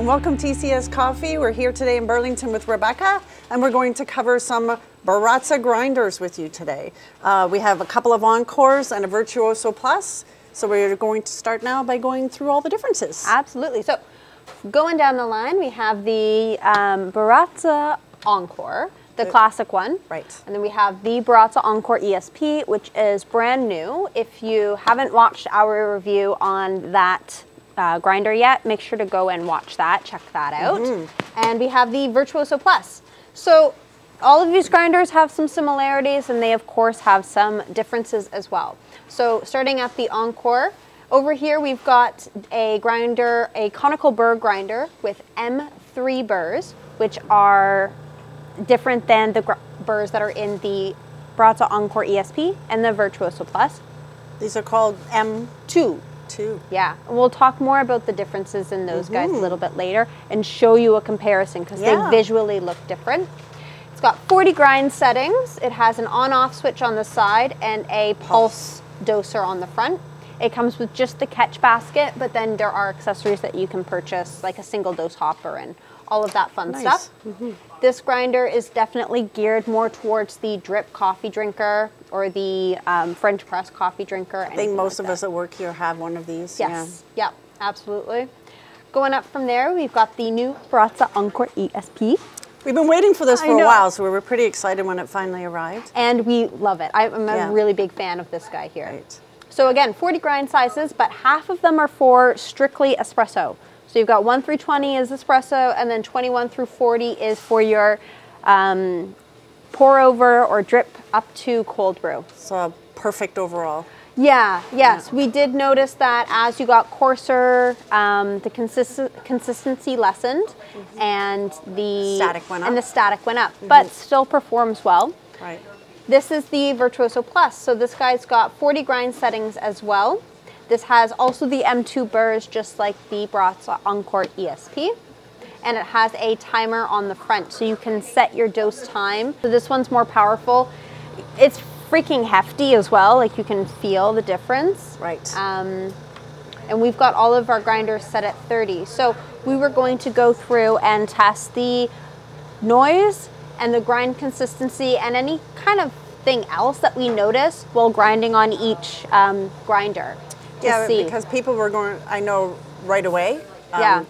and welcome to ECS Coffee. We're here today in Burlington with Rebecca, and we're going to cover some Baratza grinders with you today. We have a couple of Encores and a Virtuoso Plus, so we're going to start now by going through all the differences. Absolutely. So going down the line, we have the Baratza Encore, the classic one. Right. And then we have the Baratza Encore ESP, which is brand new. If you haven't watched our review on that grinder yet, make sure to go and watch that, check that out. Mm-hmm. And we have the Virtuoso Plus. So all of these grinders have some similarities, and they of course have some differences as well. So starting at the Encore, over here we've got a grinder, a conical burr grinder with M3 burrs, which are different than the burrs that are in the Baratza Encore ESP and the Virtuoso Plus. These are called M2. Yeah, and we'll talk more about the differences in those guys a little bit later and show you a comparison, because they visually look different. It's got 40 grind settings. It has an on-off switch on the side and a pulse doser on the front. It comes with just the catch basket, but then there are accessories that you can purchase, like a single dose hopper and all of that fun stuff. This grinder is definitely geared more towards the drip coffee drinker or the French press coffee drinker. I think most of us at work here have one of these. Yes, yeah, absolutely. Going up from there, we've got the new Baratza Encore ESP. We've been waiting for this for a while, so we were pretty excited when it finally arrived. And we love it. I'm a really big fan of this guy here. Right. So again, 40 grind sizes, but half of them are for strictly espresso. So you've got 1 through 20 is espresso, and then 21 through 40 is for your pour over or drip up to cold brew. So perfect overall. Yeah, yes. We did notice that as you got coarser, the consistency lessened, and the static went up. But still performs well. Right. This is the Virtuoso Plus. So this guy's got 40 grind settings as well. This has also the M2 burrs, just like the Baratza Encore ESP. And it has a timer on the front, so you can set your dose time. So this one's more powerful. It's freaking hefty as well, like you can feel the difference. Right. And we've got all of our grinders set at 30. So we were going to go through and test the noise and the grind consistency and any kind of thing else that we notice while grinding on each grinder. Yeah, because people were going, I know right away,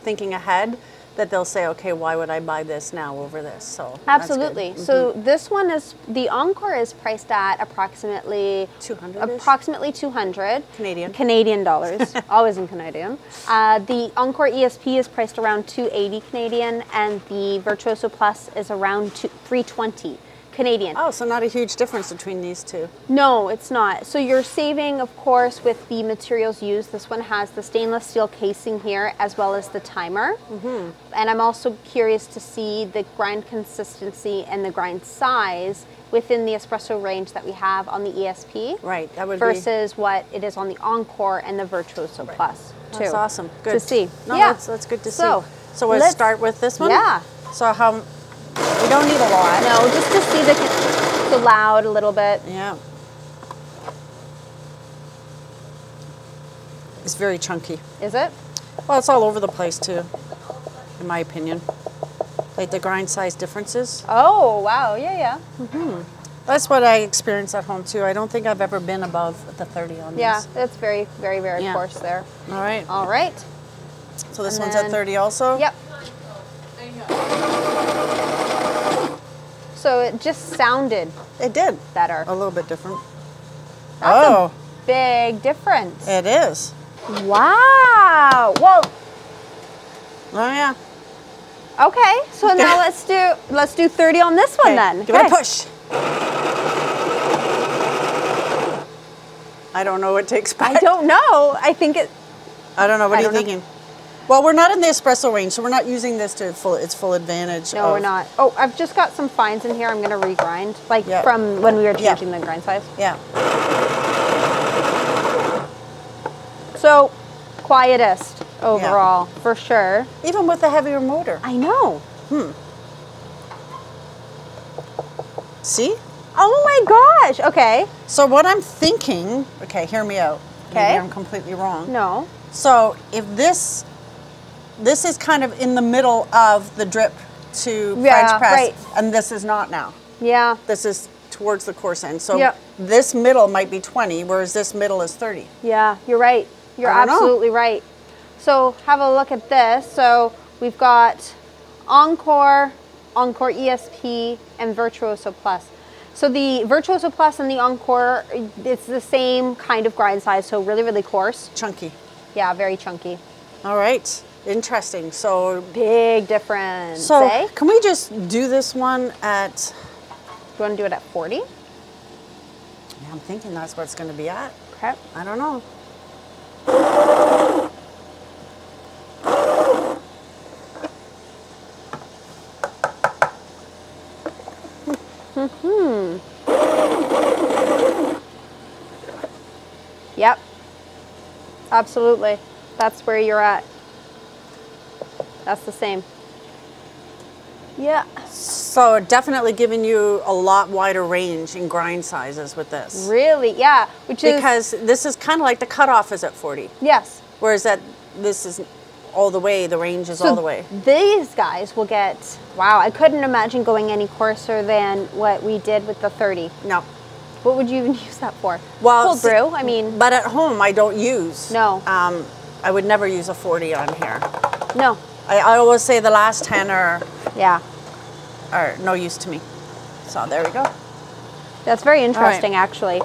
thinking ahead, that they'll say, okay, why would I buy this now over this? So absolutely. So this one is, the Encore is priced at approximately 200. Approximately 200 Canadian dollars. Always in Canadian. The Encore ESP is priced around 280 Canadian, and the Virtuoso Plus is around 320. Canadian. Oh, so not a huge difference between these two. No, it's not. So you're saving, of course, with the materials used. This one has the stainless steel casing here, as well as the timer. And I'm also curious to see the grind consistency and the grind size within the espresso range that we have on the ESP. Right, that would versus what it is on the Encore and the Virtuoso Plus, too. That's awesome. Good to see. No, yeah, that's good to see. So let's start with this one. Yeah. So how? We don't need a lot. No, just to see the loud a little bit. Yeah. It's very chunky. Is it? Well, it's all over the place too, in my opinion. Like the grind size differences. Oh, wow. Yeah, yeah. That's what I experience at home too. I don't think I've ever been above the 30 on these. Yeah, that's very, very, very coarse there. All right. All right. So this one's at 30 also? Yep. So it just sounded better. A little bit different. That's a big difference. It is. Wow. Whoa. Oh yeah. Okay. So now let's do 30 on this one then. Give it a push. I don't know what to expect. I don't know. I think it. I don't know. What are you thinking? Well, we're not in the espresso range, so we're not using this to its full advantage. No, we're not. Oh, I've just got some fines in here. I'm going to regrind, like from when we were changing the grind size. Yeah. So, quietest overall, for sure. Even with the heavier motor. I know. See? Oh my gosh. Okay. So what I'm thinking, okay, hear me out. Okay. Maybe I'm completely wrong. No. So if this This is kind of in the middle of the drip to French press, right. And this is not now. Yeah. This is towards the coarse end. So this middle might be 20, whereas this middle is 30. Yeah, you're right. You're absolutely right. So have a look at this. So we've got Encore, Encore ESP, and Virtuoso Plus. So the Virtuoso Plus and the Encore, it's the same kind of grind size, so really, really coarse. Chunky. Yeah, very chunky. All right. Interesting. So big difference. So can we just do this one at... You want to do it at 40? Yeah, I'm thinking that's what it's going to be at. Okay. I don't know. Yep. Absolutely. That's where you're at. That's the same. Yeah. So definitely giving you a lot wider range in grind sizes with this. Really? Yeah. Which is because this is kind of like the cutoff is at 40. Yes. Whereas that this is all the way, the range is so all the way. These guys will get, wow, I couldn't imagine going any coarser than what we did with the 30. No. What would you even use that for? Well, cold brew, I mean. But at home I don't use. No. I would never use a 40 on here. No. I always say the last 10 are no use to me. So there we go. That's very interesting, actually.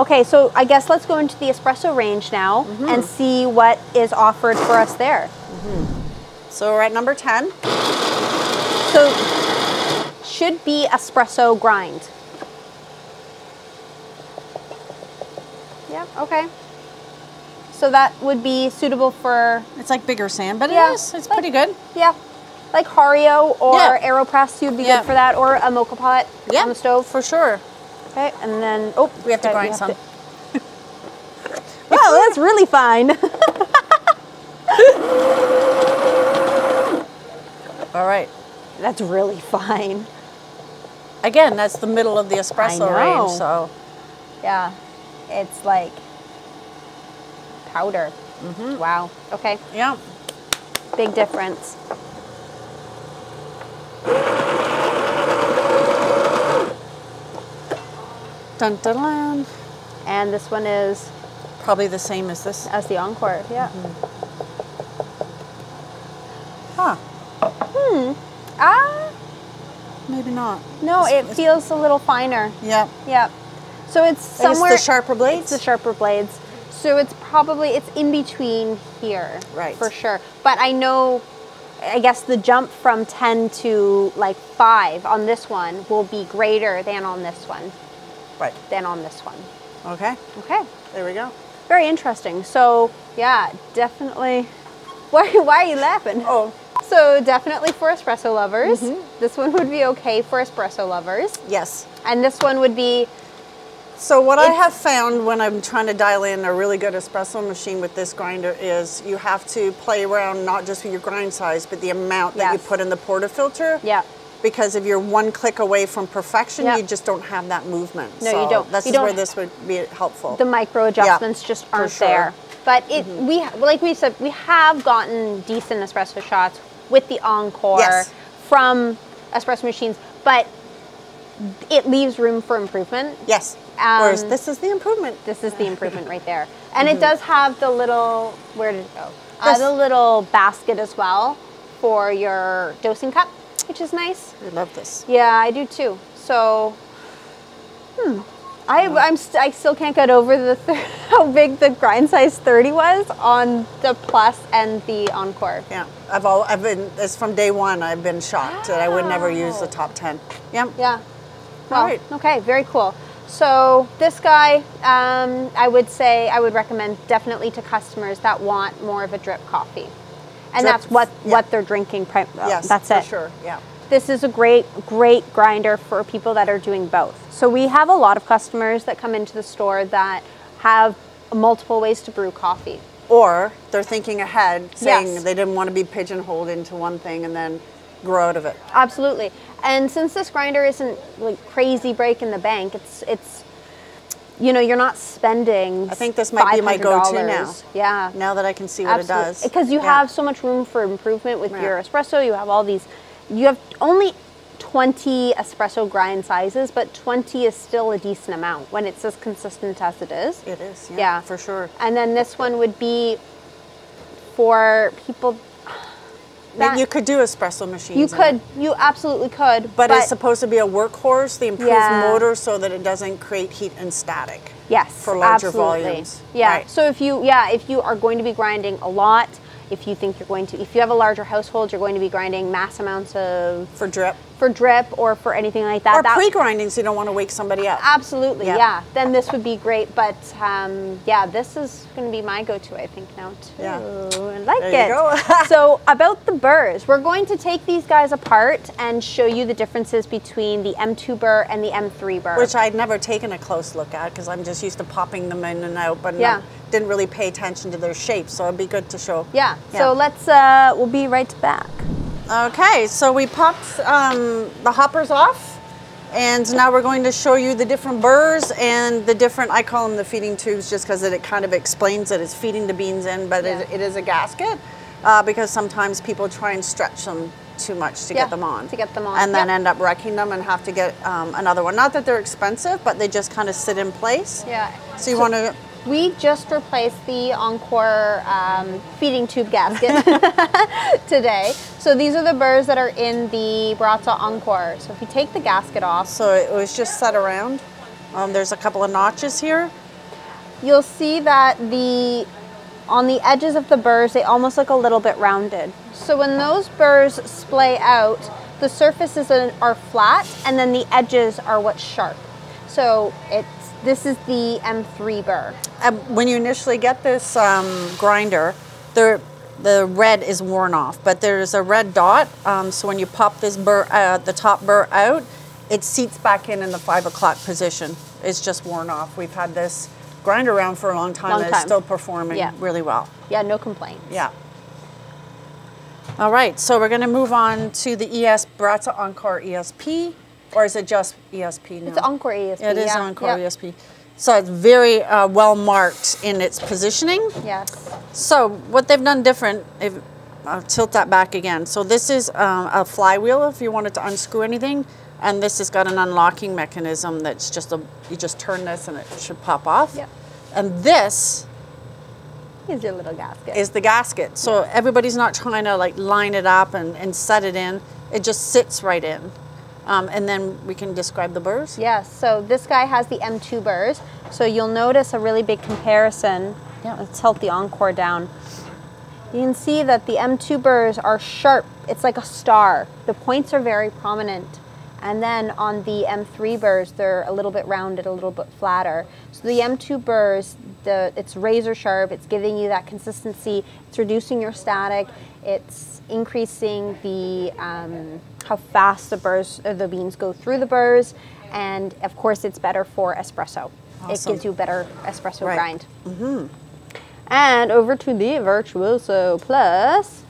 Okay, so I guess let's go into the espresso range now and see what is offered for us there. So we're at number 10. So should be espresso grind. Yeah, okay. So that would be suitable for... It's like bigger sand, but it is. It's like, pretty good. Yeah. Like Hario or Aeropress, you'd be good for that, or a mocha pot on the stove. For sure. Okay, and then... Oh, we have to grind some. Wow, that's really fine. All right. That's really fine. Again, that's the middle of the espresso range, so... Yeah, it's like... powder. Wow. Okay. Yeah. Big difference. Dun, dun, dun. And this one is probably the same as this. As the Encore. Yeah. Huh. Maybe not. No, it feels a little finer. Yeah. Yeah. So it's somewhere. It's the sharper blades. It's the sharper blades. So it's probably, it's in between here, right? For sure. But I know, I guess the jump from 10 to like 5 on this one will be greater than on this one. Right. Than on this one. Okay. Okay. There we go. Very interesting. So yeah, definitely. Why are you laughing? Oh. So definitely for espresso lovers. This one would be okay for espresso lovers. Yes. And this one would be... So what I have found when I'm trying to dial in a really good espresso machine with this grinder is you have to play around not just with your grind size, but the amount that you put in the portafilter. Yeah. Because if you're one click away from perfection, you just don't have that movement. No, so you don't. That's where this would be helpful. The micro adjustments just aren't there. But it, like we said, we have gotten decent espresso shots with the Encore from espresso machines, but it leaves room for improvement. Yes. Whereas this is the improvement. This is the improvement right there. And it does have the little, where did it go? The little basket as well for your dosing cup, which is nice. I love this. Yeah, I do too. So, I still can't get over the how big the grind size 30 was on the Plus and the Encore. Yeah, I've been, it's from day one, I've been shocked that I would never use the top 10. Yeah. Yeah. Well, all right. Okay, very cool. So this guy, I would say, I would recommend definitely to customers that want more of a drip coffee. And drip, that's what they're drinking. That's it. For sure, yeah. This is a great, great grinder for people that are doing both. So we have a lot of customers that come into the store that have multiple ways to brew coffee. Or they're thinking ahead, saying they didn't want to be pigeonholed into one thing and then grow out of it. Absolutely. And since this grinder isn't like crazy break in the bank, it's you know, you're not spending. I think this might be my go-to now. Yeah. Now that I can see what it does. Because you have so much room for improvement with your espresso. You have all these, you have only 20 espresso grind sizes, but 20 is still a decent amount when it's as consistent as it is. It is, yeah, for sure. And then this one would be for people. That, you could do espresso machines. You could, you absolutely could. But it's supposed to be a workhorse, the improved motor, so that it doesn't create heat and static. Yes, for larger volumes. Yeah. Right. So if you, if you are going to be grinding a lot, if you think you're going to, if you have a larger household, you're going to be grinding mass amounts of for drip or for anything like that. Or pre-grinding, so you don't want to wake somebody up. Absolutely, yeah. Then this would be great. But yeah, this is going to be my go-to, I think, now too. Yeah. I like there it. You go. So about the burrs, we're going to take these guys apart and show you the differences between the M2 burr and the M3 burr. Which I'd never taken a close look at because I'm just used to popping them in and out, but I didn't really pay attention to their shape, so it'd be good to show. Yeah. So let's, we'll be right back. Okay, so we popped the hoppers off, and now we're going to show you the different burrs and the different, I call them the feeding tubes just because it kind of explains that it's feeding the beans in, but it is a gasket because sometimes people try and stretch them too much to get them on. To get them on. And then end up wrecking them and have to get another one. Not that they're expensive, but they just kind of sit in place. Yeah. So you want to... We just replaced the Encore feeding tube gasket today. So these are the burrs that are in the Baratza Encore. So if you take the gasket off. So it was just set around. There's a couple of notches here. You'll see that the on the edges of the burrs, they almost look a little bit rounded. So when those burrs splay out, the surfaces are flat and then the edges are what's sharp. So this is the M3 burr. When you initially get this grinder, the red is worn off, but there's a red dot. So when you pop this burr, the top burr out, it seats back in the 5 o'clock position. It's just worn off. We've had this grinder around for a long time and it's still performing really well. Yeah, no complaints. Yeah. All right, so we're gonna move on to the Baratza Encore ESP. Or is it just ESP now? It's Encore ESP. It is Encore ESP. So it's very well marked in its positioning. Yes. So what they've done different, I'll tilt that back again. So this is a flywheel if you wanted to unscrew anything. And this has got an unlocking mechanism that's just you just turn this and it should pop off. Yep. And this is your little gasket. Is the gasket. So everybody's not trying to like line it up and set it in. It just sits right in. And then we can describe the burrs. Yes, so this guy has the M2 burrs. So you'll notice a really big comparison. Yeah. Let's tilt the Encore down. You can see that the M2 burrs are sharp. It's like a star. The points are very prominent. And then on the M3 burrs, they're a little bit rounded, a little bit flatter. So the M2 burrs, it's razor sharp. It's giving you that consistency. It's reducing your static. It's increasing the how fast the beans go through the burrs, and of course, it's better for espresso. Awesome. It gives you better espresso grind. Mm-hmm. And over to the Virtuoso Plus.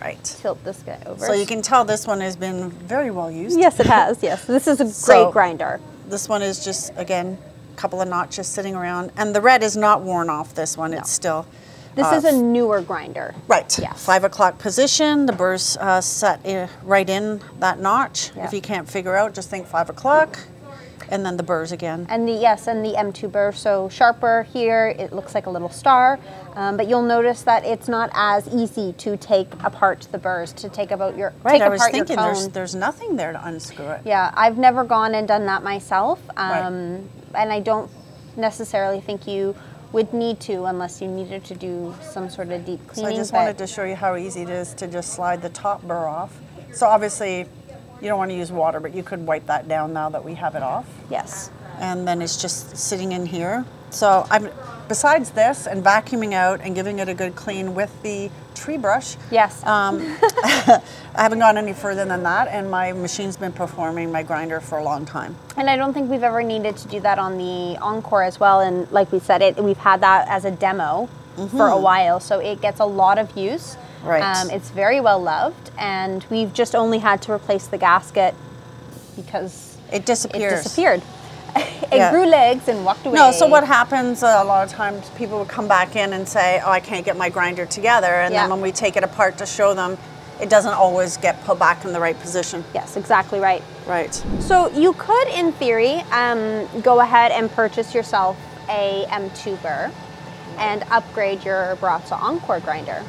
Right. Tilt this guy over. So you can tell this one has been very well used. Yes, it has. Yes, this is a great grinder. This one is just again a couple of notches sitting around, and the red is not worn off. This one, it's still. This is a newer grinder. Right. Yeah. 5 o'clock position. The burrs set right in that notch. Yep. If you can't figure out, just think 5 o'clock, and then the burrs again. And the and the M2 burr. So sharper here. It looks like a little star, but you'll notice that it's not as easy to take apart the burrs. To take about your right. I was thinking there's nothing there to unscrew it. Yeah, I've never gone and done that myself, and I don't necessarily think you would need to unless you needed to do some sort of deep cleaning. So I just wanted to show you how easy it is to just slide the top burr off. So obviously you don't want to use water, but you could wipe that down now that we have it off. Yes. And then it's just sitting in here. So besides this and vacuuming out and giving it a good clean with the tree brush. Yes. I haven't gone any further than that, and my machine's been performing, my grinder, for a long time. And I don't think we've ever needed to do that on the Encore as well, and like we said, we've had that as a demo for a while, so it gets a lot of use. Right. It's very well loved, and we've just only had to replace the gasket because it disappeared. It grew legs and walked away. No, so what happens a lot of times, people will come back in and say, oh, I can't get my grinder together. And then when we take it apart to show them, it doesn't always get put back in the right position. Yes, exactly right. Right. So you could, in theory, go ahead and purchase yourself a M2 burr and upgrade your Baratza Encore grinder.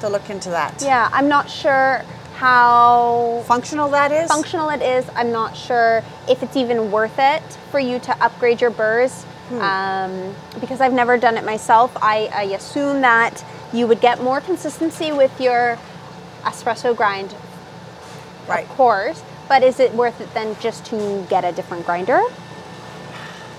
To look into that. Yeah, I'm not sure how functional that is. I'm not sure if it's even worth it for you to upgrade your burrs because I've never done it myself. I assume that you would get more consistency with your espresso grind, of course, but is it worth it then just to get a different grinder?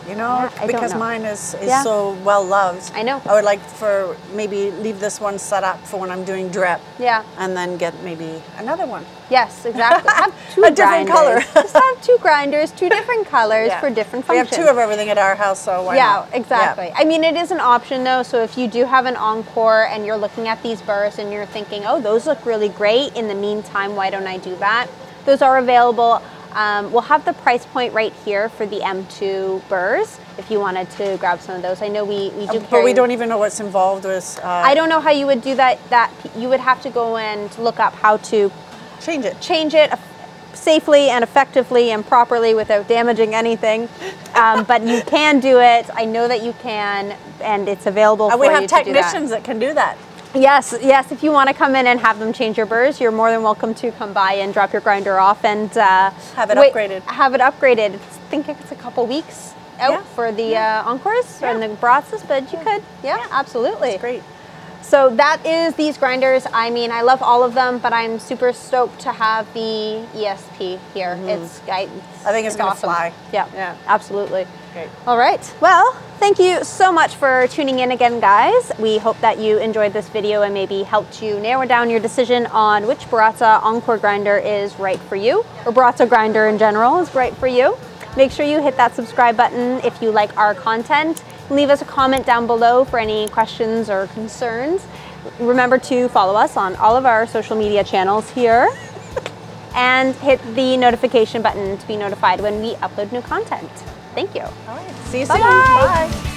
You know, because mine is so well loved. I know. I would like for maybe leave this one set up for when I'm doing drip. Yeah. And then get maybe another one. Yes, exactly. Have two a different color. Just have two grinders, two different colors for different functions. We have two of everything at our house, so why not? Exactly. Yeah. I mean, it is an option though. So if you do have an Encore and you're looking at these burrs and you're thinking, oh, those look really great. In the meantime, why don't I do that? Those are available. We'll have the price point right here for the M2 burrs if you wanted to grab some of those. I know we do carry, but we don't even know what's involved with... I don't know how you would do that. You would have to go and look up how to... Change it safely and effectively and properly without damaging anything. But you can do it. I know that you can, and it's available for you to do that. We have technicians that can do that. Yes, yes. If you want to come in and have them change your burrs, you're more than welcome to come by and drop your grinder off and have it upgraded. Have it upgraded. I think it's a couple weeks out for the Encores and the Baratzas, but you could. Yeah, absolutely. That's great. So that is these grinders. I mean, I love all of them, but I'm super stoked to have the ESP here. I think it's going to fly. Yeah, yeah, absolutely. Great. All right. Well, thank you so much for tuning in again, guys. We hope that you enjoyed this video and maybe helped you narrow down your decision on which Baratza Encore grinder is right for you, or Baratza grinder in general is right for you. Make sure you hit that subscribe button if you like our content. Leave us a comment down below for any questions or concerns. Remember to follow us on all of our social media channels here and hit the notification button to be notified when we upload new content. Thank you. All right. See you soon. Bye.